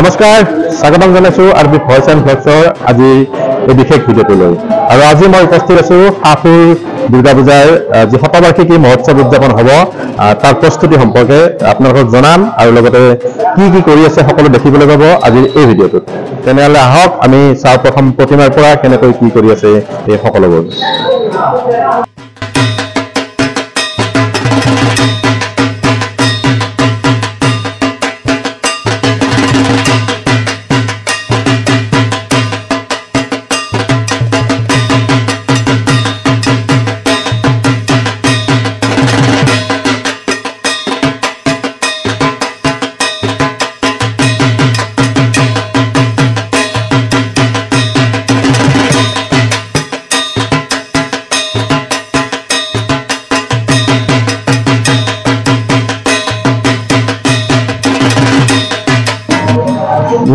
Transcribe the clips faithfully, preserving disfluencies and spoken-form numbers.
নমস্কাৰ স্বাগতম জনাইছো আৰবিন খোসলা ফ্লেক্সৰ আজি এই বিশেষ ভিডিঅটো লৈ আৰু আজি মই উপস্থিত আছো সাহপুৰ দুৰ্গা পূজাৰ যি শতবাৰ্ষিকী মহোৎসৱ উদযাপন হ'ব তাৰ প্ৰস্তুতি সম্পৰ্কে আপোনালোকক জনাম আৰু লগতে কি কি কৰি আছে সকলো দেখিবলৈ পাব আজি এই ভিডিঅটোত তেনেহলে আহক আমি চাও প্ৰথম প্ৰতিমাৰ পৰা কেনেকৈ কি কৰি আছে এই সকলোবোৰ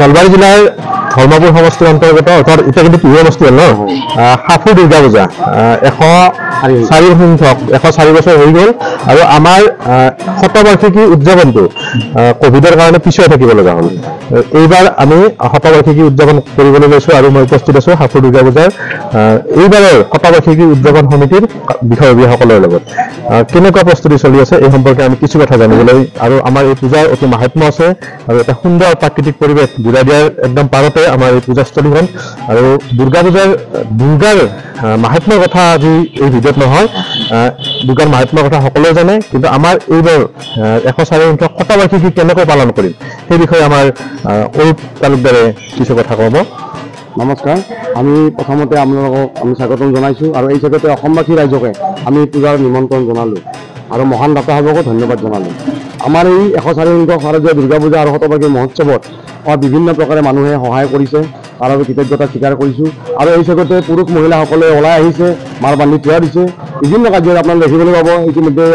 নলবাৰী জিলাৰ ধৰ্মপুৰ সমষ্টিৰ অন্তৰ্গত অৰ্থাৎ এটা কিন্তু প্ৰিয় সমষ্টি হ'ল ন Sahpur Durga Puja one oh four সংখ্যক one oh four বছৰ হৈ গ'ল আৰু আমাৰ শতবাৰ্ষিকী উদযাপনটো কোভিডৰ কাৰণে পিছুৱাই থাকিব লগা হ'ল এইবাৰ আমি শতবাৰ্ষিকী উদযাপন কৰিবলৈ লৈছো আৰু মই উপস্থিত আছো সাহপুৰ দুৰ্গা পূজাৰ এইবাৰৰ শতবাৰ্ষিকী উদযাপন সমিতিৰ বিষয়ববীয়াসকলৰ লগত কেনেকুৱা প্ৰস্তুতি চলি আছে এই সম্পৰ্কে আমি কিছু কথা জানিবলৈ আৰু আমাৰ এই পূজাৰ অতি মাহাত্ম্য আছে আৰু এটা সুন্দৰ প্ৰাকৃতিক পৰিৱেশ বুঢ়া দিয়াৰ একদম পাৰতে আমাৰ এই পূজাস্থলীখন আৰু দুৰ্গা পূজাৰ দুৰ্গাৰ মাহাত্ম্যৰ কথা আজি এই ভিডিঅ'ত নহয় দুৰ্গাৰ মাহাত্ম্যৰ কথা সকলোৱে জানে কিন্তু আমাৰ এইবাৰ one oh four সংখ্যক শতবাৰ্ষিকী কেনেকৈ পালন কৰিম সেই বিষয়ে আমাৰ অৰূপ তালুকদাৰে কিছু কথা ক'ব নমস্কাৰ আমি প্ৰথমতে আপোনালোকক আমি স্বাগতম জানাইছো আৰু এই জগতে অসমবাসী ৰাইজকে আমি পূজাৰ নিমন্ত্ৰণ জনালো আৰু মহান দাতাসকলক ধন্যবাদ জনালো আমাৰ এই one oh four সংখ্যক শাৰদীয় দুৰ্গা পূজা আৰু শতবাৰ্ষিকী মহোৎসৱত বিভিন্ন প্ৰকাৰে মানুহে সহায় কৰিছে আৰু কৃতজ্ঞতা স্বীকাৰ কৰিছো আৰু এই জগতে পুৰুষ মহিলাসকলে ওলাই আহিছে মাৰ বান্ধি থিয় দিছে বিভিন্ন কাৰ্যত আপোনালোকে দেখিবলৈ পাব ইতিমধ্যে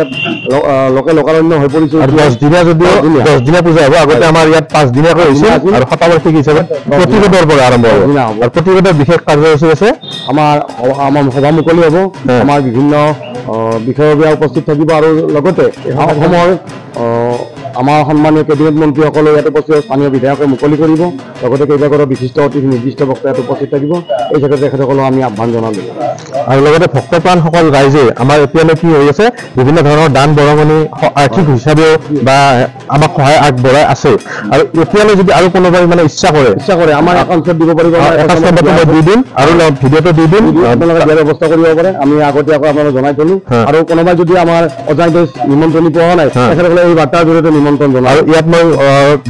লোকে লোকাৰণ্য হৈ পৰিছে আৰু দহ দিনীয়া যদিও দহ দিনীয়া পূজা হ'ব আগতে আমাৰ ইয়াত পাঁচ দিনীয়াকৈ হৈছে আৰু শতবাৰ্ষিকী হিচাপে প্ৰতিবাদৰ পৰা আৰম্ভ হ'ব আৰু প্ৰতিবাদৰ বিশেষ কাৰ্যসূচী আছে আমাৰ আমাৰ সভা মুকলি হ'ব আমাৰ বিভিন্ন বিষয়ববীয়া উপস্থিত থাকিব আৰু লগতে অসমৰ আমাৰ সন্মানীয় কেবিনেট মন্ত্ৰীসকলে ইয়াত উপস্থিত স্থানীয় বিধায়কে মুকলি কৰিব লগতে কেইবাগৰাকী বিশিষ্ট অতি নিৰ্দিষ্ট বক্তা ইয়াত উপস্থিত থাকিব এই ক্ষেত্ৰত তেখেতসকলক আমি আহ্বান জনালোঁ আৰু লগতে ভক্তপ্ৰাণসকল ৰাইজে আমাৰ এতিয়ালৈ কি হৈ আছে বিভিন্ন ধৰণৰ দান বৰঙণি আৰ্থিক হিচাপেও বা আমাক সহায় আগবঢ়াই আছে আৰু এতিয়ালৈ যদি আৰু কোনোবাই মানে ইচ্ছা কৰে ইচ্ছা কৰে আমাৰ একাউণ্টত দিব পাৰিব একাউণ্টত দি দিম আৰু ভিডিঅ'টো দি দিম আপোনালোকে ইয়াৰ ব্যৱস্থা কৰিব পাৰে আমি আগতীয়াকৈ আপোনালোকক জনাই দিলোঁ আৰু কোনোবাই যদি আমাৰ অজানিত নিমন্ত্ৰণ পোৱা নাই তেখেতসকলে এই বাৰ্তাৰ জৰিয়তে নিমন্ত্ৰণ জনাম আৰু ইয়াত মই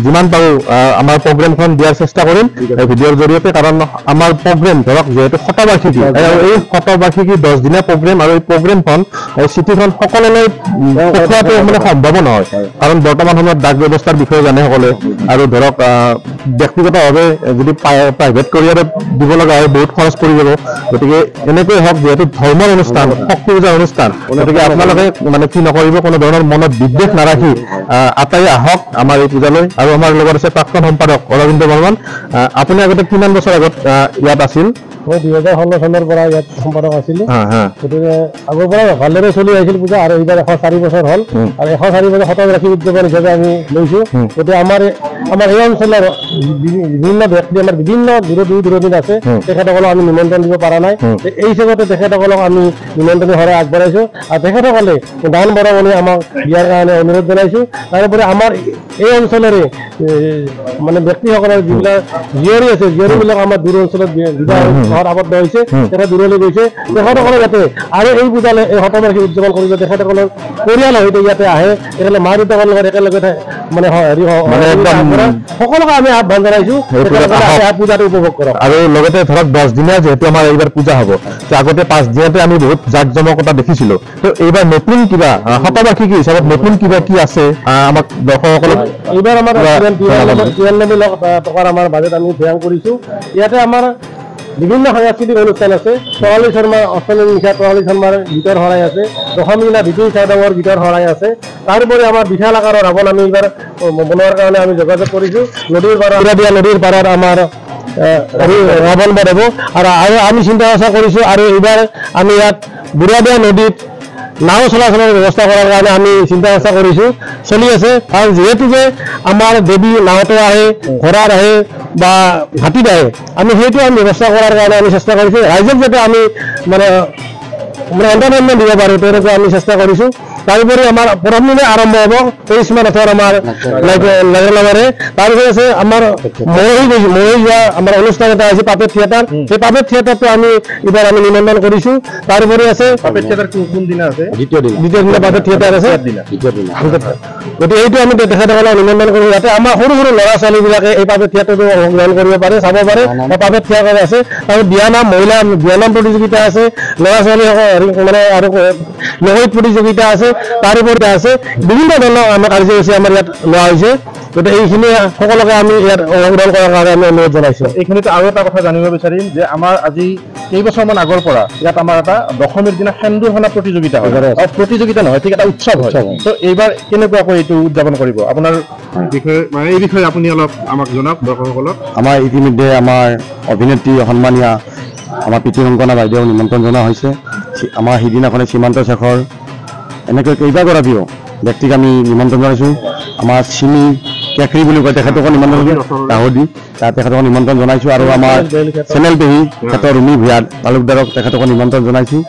যিমান পাৰোঁ আমাৰ প্ৰগ্ৰেমখন দিয়াৰ চেষ্টা কৰিম এই ভিডিঅ'ৰ জৰিয়তে কাৰণ আমাৰ প্ৰগ্ৰেম ধৰক যিহেতু শতবাৰ্ষিকী আৰু এই শতবাৰ্ষিকী দহ দিনীয়া প্ৰগ্ৰেম আৰু এই প্ৰগ্ৰেমখন এই চিঠিখন সকলোলৈ পঠিওৱাটো মানে সম্ভৱ নহয় কাৰণ বৰ্তমান সময়ত ডাক ব্যৱস্থাৰ বিষয়ে জানে সকলোৱে আৰু ধৰক ব্যক্তিগতভাৱে যদি প্ৰাইভেট কৰিয়াৰে দিব লগা হয় বহুত খৰচ পৰি যাব গতিকে এনেকৈ হওক যিহেতু ধৰ্মৰ অনুষ্ঠান শক্তি পূজাৰ অনুষ্ঠান গতিকে আপোনালোকে মানে কি নকৰিব কোনো ধৰণৰ মনত বিদ্বেষ নাৰাখি আটাই আহক আমাৰ এই পূজালৈ আৰু আমাৰ লগত আছে প্ৰাক্তন সম্পাদক অৰবিন্দ বৰ্মন আপুনি আগতে কিমান বছৰ আগত ইয়াত আছিল two thousand sixteen চনৰ পৰা ইয়াত সম্পাদক আছিল গতিকে আগৰ পৰা ভালদৰে চলি আহিছিল পূজা আৰু এইবাৰ one oh four বছৰ হ'ল আৰু one oh four বছৰ শতবাৰ্ষিকী উদযাপন হিচাপে আমি লৈছোঁ গতিকে আমাৰ আমাৰ এই অঞ্চলৰ বিভিন্ন ব্যক্তি আমাৰ বিভিন্ন দূৰ দূৰ দূৰণিত আছে তেখেতসকলক আমি নিমন্ত্ৰণ দিব পৰা নাই এই হিচাপতে তেখেতসকলক আমি নিমন্ত্ৰণ সহায় আগবঢ়াইছোঁ আৰু তেখেতসকলে দান বৰঙণি আমাক দিয়াৰ কাৰণে অনুৰোধ জনাইছোঁ তাৰোপৰি আমাৰ এই অঞ্চলৰে মানে ব্যক্তিসকলৰ যিবিলাক জীয়ৰী আছে জীয়ৰীবিলাক আমাৰ দূৰ অঞ্চলত ঘৰত আবদ্ধ হৈছে তেখেত দূৰলৈ গৈছে তেখেতসকলে যাতে আৰু এই পূজালৈ এই শতবাৰ্ষিকী উদযাপন কৰিব তেখেতসকলৰ পৰিয়াল সৈতে ইয়াতে আহে তেখেতসকলে মা দেউতাকৰ লগত একেলগে মানে হেৰি সকলোকে আমি আহ্বান জনাইছো পূজাটো উপভোগ কৰক আৰু লগতে ধৰক দহ দিনীয়া যিহেতু আমাৰ এইবাৰ পূজা হ'ব আগতে পাঁচ দিনতে আমি বহুত জাক জমকতা দেখিছিলো তো এইবাৰ নতুন কিবা শতবাৰ্ষিকী হিচাপত নতুন কিবা কি আছে আমাক দৰ্শকসকলক এইবাৰ আমাৰ তিৰানব্বৈ লাখ টকাৰ আমাৰ বাজেট আমি ব্যয় কৰিছো ইয়াতে আমাৰ বিভিন্ন সাংস্কৃতিক অনুষ্ঠান আছে টৰালি শৰ্মাৰ অষ্টমী নিশা টৰালি শৰ্মাৰ গীতৰ শৰাই আছে দশমী নিশা বিদুল চাইদামৰ গীতৰ শৰাই আছে তাৰোপৰি আমাৰ বিশাল আকাৰৰ ৰাৱণ আমি এইবাৰ বনোৱাৰ কাৰণে আমি যোগাযোগ কৰিছো নদীৰ পাৰত নদীৰ পাৰত আমাৰ ৰাৱণ বনাব আৰু আমি চিন্তা চৰ্চা কৰিছো আৰু এইবাৰ আমি ইয়াত বুঢ়াদিয়া নদীত নাও চলাচলৰ ব্যৱস্থা কৰাৰ কাৰণে আমি চিন্তা চৰ্চা কৰিছো চলি আছে আৰু যেহেতু যে আমাৰ দেৱী নাওতে আহে ঘোঁৰা আহে বা হাতী আহে আমি সেইটো আমি ব্যৱস্থা কৰাৰ কাৰণে আমি চেষ্টা কৰিছো ৰাইজক যাতে আমি মানে আমৰা এন্টাৰটেইনমেন্ট দিব পাৰো তেৰকে আমি চেষ্টা কৰিছো তাৰপৰে আমাৰ পৰমদিনে আৰম্ভ হ'ব তেইশ মানতৰ আমাৰ লাগলাবাৰে তাৰপিছত আছে আমাৰ মৰহি মৰহিয়া আমাৰ অনুষ্ঠান এটা আছে পাপে থিয়েটাৰ সেই পাপে থিয়েটাৰটো আমি এবাৰ আমি নিমন্ত্ৰণ কৰিছো তারপরে আছে পাপে থিয়েটার কোন দিনা আছে দ্বিতীয় দিন দ্বিতীয় দিন পাপে থিয়েটার আছে দ্বিতীয় দিন গতি এইটো আমি দেখা দেখালা নিমন্ত্ৰণ কৰি যাতে আমাৰ সৰু সৰু লৰা ছোৱালীবিলাকে এই পাপে থিয়েটাৰটো অংশগ্ৰহণ কৰিব পাৰে চাব পাৰে পাপে থিয়েটাৰ আছে আৰু বিয়ানাম মহিলা বিয়ানাম প্ৰতিযোগিতা আছে লৰা ছোৱালী মানে আৰু লগত প্ৰতিযোগিতা আছে তারপরে আছে বিভিন্ন ধরনের আমার কার্যসূচী আমার ইয়াত লওয়া হয়েছে গতি এইখানে সকলকে আমি ইয়াত অংশগ্রহণ করার কারণে আমি অনুরোধ জানাইছো। এইখানে আরো একটা কথা জানিব বিচারিম যে আমার আজি কেইবছৰমান আগৰ পৰা ইয়াত আমাৰ এটা দশমীৰ দিনা সেন্দুৰ হনা প্ৰতিযোগিতা হয় আৰু প্ৰতিযোগিতা নহয় ঠিক এটা উৎসৱ হয় তো এইবাৰ কেনেকুৱাকৈ এইটো উদযাপন কৰিব আপোনাৰ বিষয়ে মানে এই বিষয়ে আপুনি অলপ আমাক জনাওক দৰ্শকসকলক। আমাৰ ইতিমধ্যে আমাৰ অভিনেত্ৰী সন্মানীয়া আমাৰ প্ৰীতিৰঙ্গনা বাইদেউ নিমন্ত্ৰণ জানা হয়েছে আমাৰ সিদিনাখনে সীমান্ত শেখৰ এনেকৈ কেইবাগৰাকীও ব্যক্তিক আমি নিমন্ত্ৰণ জনাইছোঁ আমাৰ চিমি কেকৰি বুলি কয় তেখেতক নিমন্ত্ৰণ তাহদি তেখেতক নিমন্ত্ৰণ জনাইছোঁ আৰু আমাৰ চেনেল পেহী তেখেতৰ ৰুমি ভূঞা তালুকদাৰক তেখেতক নিমন্ত্ৰণ জনাইছোঁ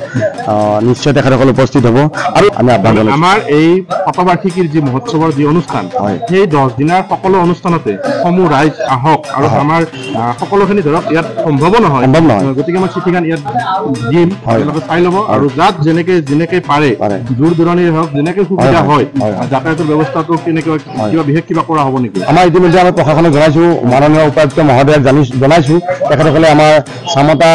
নিশ্চয় তেখেতসকল উপস্থিত হ'ব আৰু আমি আহ্বান জনাইছোঁ। আমাৰ এই শতবাৰ্ষিকীৰ যি মহোৎসৱৰ যি অনুষ্ঠান সেই দহ দিনৰ সকলো অনুষ্ঠানতে সমূহ ৰাইজ আহক আৰু আমাৰ সকলোখিনি ধৰক ইয়াত সম্ভৱ নহয় সম্ভৱ নহয় গতিকে আমাৰ চিঠিখন ইয়াত দিম তেওঁলোকে চাই ল'ব আৰু যাত যেনেকৈ যেনেকৈ পাৰে দূৰ দূৰণিৰ হওক যেনেকৈ সুবিধা হয় যাতায়াতৰ ব্যৱস্থাটো কেনেকৈ কিবা বিশেষ কিবা কৰা হ'ব নেকি। আমাৰ ইতিমধ্যে আমি প্ৰশাসনক জনাইছোঁ মাননীয় উপায়ুক্ত মহোদয়ক জনাইছোঁ তেখেতসকলে আমাৰ চামতা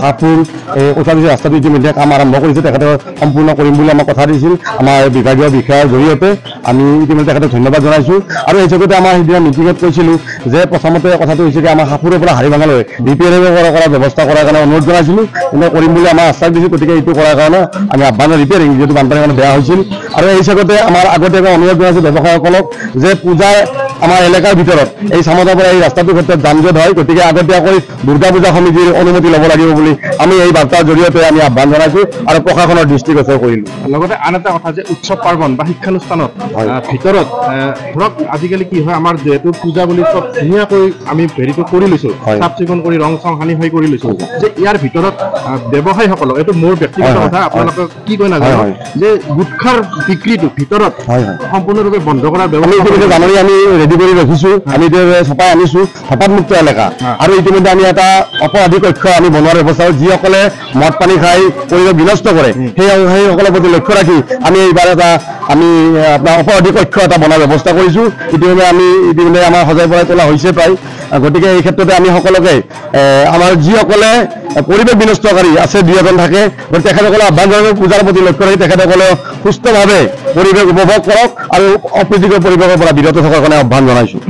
সাহপুৰ এই ওচৰতে ৰাস্তাটো ইতিমধ্যে কাম আৰম্ভ কৰিছে তেখেতক সম্পূৰ্ণ কৰিম বুলি আমাক কথা দিছিল আমাৰ বিভাগীয় বিষয়াৰ জৰিয়তে আমি ইতিমধ্যে তেখেতক ধন্যবাদ জনাইছোঁ। আৰু এই জগতে আমাৰ সেইদিনা মিটিঙত কৈছিলোঁ যে প্ৰথমতে কথাটো হৈছে যে আমাৰ সাহপুৰৰ পৰা হাৰিভাঙালৈ ৰিপেয়াৰিং কৰাৰ ব্যৱস্থা কৰাৰ কাৰণে অনুৰোধ জনাইছিলোঁ কিন্তু কৰিম বুলি আমাৰ আশ্বাস দিছিল গতিকে এইটো কৰাৰ কাৰণে আমি আহ্বান ৰিপেয়াৰিং যিহেতু বানপানীৰ কাৰণে বেয়া হৈছিল আৰু এই হিচাপতে আমাৰ আগতীয়াকৈ অনুৰোধ জনাইছোঁ ব্যৱসায়ীসকলক যে পূজাৰ আমাৰ এলেকাৰ ভিতৰত এই চামতাৰ পৰা এই ৰাস্তাটোৰ ক্ষেত্ৰত যান জঁট হয় গতিকে আগতীয়াকৈ দুৰ্গা পূজা সমিতিৰ অনুমতি ল'ব লাগিব বুলি আমি এই বাৰ্তাৰ জৰিয়তে আমি আহ্বান জনাইছোঁ আৰু প্ৰশাসনৰ দৃষ্টিগোচৰ কৰিলোঁ। লগতে আন এটা কথা যে উৎসৱ পাৰ্বণ বা শিক্ষানুষ্ঠানত ভিতৰত ধৰক আজিকালি কি হয় আমাৰ যিহেতু পূজা বুলি চব ধুনীয়াকৈ আমি হেৰিটো কৰি লৈছোঁ চাফ চিকুণ কৰি ৰং চং সানি হৈ কৰি লৈছোঁ যে ইয়াৰ ভিতৰত ব্যৱসায়ীসকলক এইটো মোৰ ব্যক্তিগত কথা আপোনালোকে কি কয় নাজানো যে গুটখাৰ বিক্ৰীটো ভিতৰত সম্পূৰ্ণৰূপে বন্ধ কৰাৰ ব্যৱস্থা জানি আমি ৰেডি কৰি ৰাখিছোঁ আমি চপাই আনিছোঁ হপাতমুক্ত এলেকা আৰু ইতিমধ্যে আমি এটা অপৰাধী কক্ষ আমি বনোৱাৰ ব্যৱস্থা যিসকলে মদ পানী খাই পৰিৱেশ বিনষ্ট কৰে সেই সেইসকলৰ প্ৰতি লক্ষ্য ৰাখি আমি এইবাৰ এটা আমি আপোনাৰ অপৰাধী কক্ষ এটা বনোৱাৰ ব্যৱস্থা কৰিছোঁ ইতিমধ্যে আমি ইতিমধ্যে আমাৰ সজাই পৰাই তোলা হৈছে প্ৰায় গতিকে এই ক্ষেত্ৰতে আমি সকলোকে আমাৰ যিসকলে পৰিৱেশ বিনষ্টকাৰী আছে দুই এজন থাকে তেখেতসকলে আহ্বান জনাই পূজাৰ প্ৰতি লক্ষ্য ৰাখি তেখেতসকলে সুস্থভাৱে পৰিৱেশ উপভোগ কৰক আৰু অপ্ৰীতিকৰ পৰিৱেশৰ পৰা বিৰত থকাৰ কাৰণে আহ্বান জনাইছোঁ।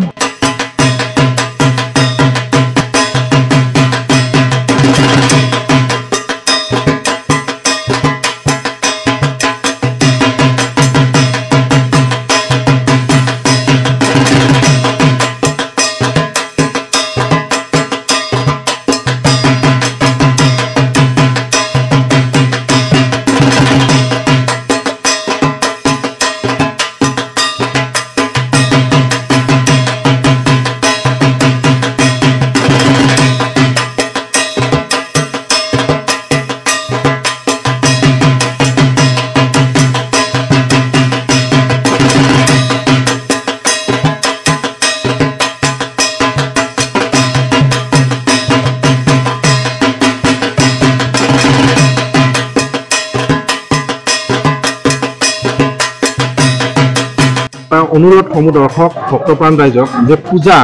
অনুরোধ সমূহ দর্শক ভক্তপ্রাণ রাইজক যে পূজা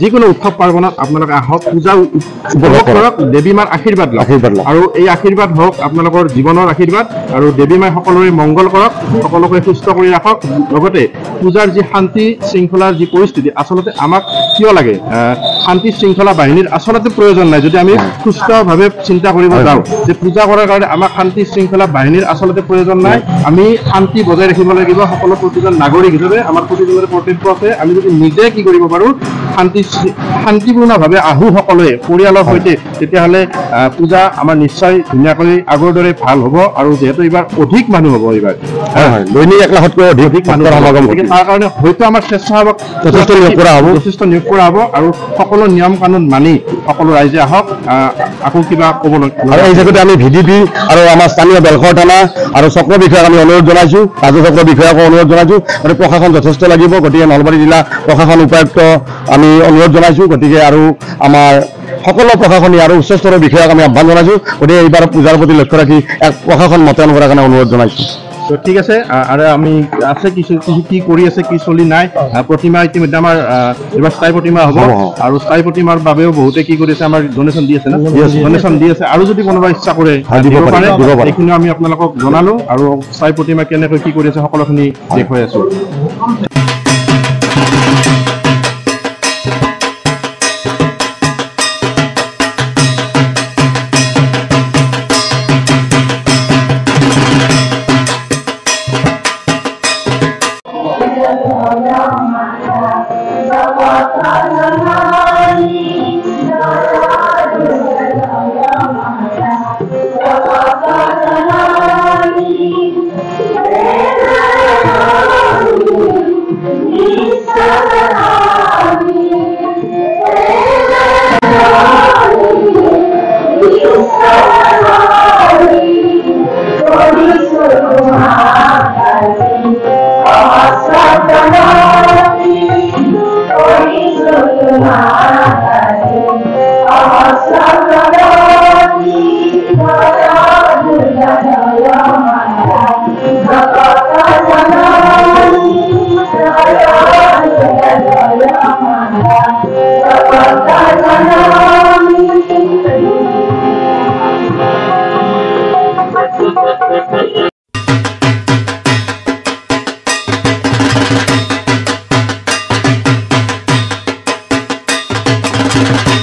যিকোনো উৎসব পার্বণত আপনার আহক পূজা উপভোগ করক দেবী মার আশীর্বাদ আশীর্বাদ আর এই আশীর্বাদ হোক আপনার জীবনের আশীর্বাদ আর দেবী মায় সকলের মঙ্গল করক সকলকে সুস্থ করে রাখক। পূজার যে শান্তি শৃঙ্খলার যে পরিস্থিতি আসলে আমাক কিয় লাগে শান্তি শৃঙ্খলা বাহিনীর আসলে প্রয়োজন নাই যদি আমি সুস্থভাবে চিন্তা করব যাও যে পূজা করার কারণে আমার শান্তি শৃঙ্খলা বাহিনীর আসলে প্রয়োজন নাই আমি শান্তি বজায় রাখব লাগিব সকল প্রতিজন নাগরিক হিসেবে আমার প্রতিজনের কর্তব্য আছে আমি যদি নিজে কি করব পারো শান্তি শান্তিপূৰ্ণভাৱে আহু সকলোৱে পৰিয়ালৰ সৈতে তেতিয়াহলে পূজা আমাৰ নিশ্চয় ধুনীয়া কৰি আগৰ দৰে ভাল হ'ব আৰু যেহেতু এবাৰ অধিক মানুহ হ'ব এবাৰ হয় হয় দৈনিক এক লাখতকৈ অধিক মানুহ সমাগম হ'ব তাৰ কাৰণে হয়তো আমাৰ স্বেচ্ছাসেৱক যথেষ্ট নিয়োগ কৰা হ'ব যথেষ্ট নিয়োগ কৰা হ'ব আৰু সকলো নিয়ম কানুন মানি সকলো ৰাইজে আহক আকৌ কিবা ক'ব আৰু এই হিচাপে আমি ভিডিপি আৰু আমাৰ স্থানীয় বেলখৰ থানা আৰু চক্ৰ বিষয়াক আমি অনুৰোধ জনাইছো ৰাজচক্ৰ বিষয়াক অনুৰোধ জনাইছো আৰু প্ৰশাসন যথেষ্ট লাগিব গতিকে নলবাৰী জিলা প্ৰশাসন উপায়ুক্ত আমি অনুৰোধ জনাইছো গতিকে আৰু আমাৰ সকল প্ৰশাসনী আৰু উচ্চ স্তৰৰ বিষয়াক আমি আহ্বান জনাইছো গতিকে এইবাৰ পূজাৰ প্ৰতি লক্ষ্য ৰাখি এক প্ৰশাসন মতায়ন কৰাৰ কাৰণে অনুৰোধ জনাইছো তো ঠিক আছে আৰু আমি আছে কিছু কি কৰি আছে কি চলি নাই প্ৰতিমা ইতিমধ্যে আমাৰ এবাৰ স্থায়ী প্ৰতিমা হ'ব আৰু স্থায়ী প্ৰতিমাৰ বাবেও বহুতে কি কৰিছে আমাৰ ডোনেশ্যন দি আছে না ডোনেশ্যন দি আছে আৰু যদি কোনোবা ইচ্ছা কৰে এইখিনি আমি আপোনালোকক জনালো আৰু স্থায়ী প্ৰতিমা কেনেকৈ কি কৰি আছে সকলোখিনি দেখুৱাই আছো We'll be right back.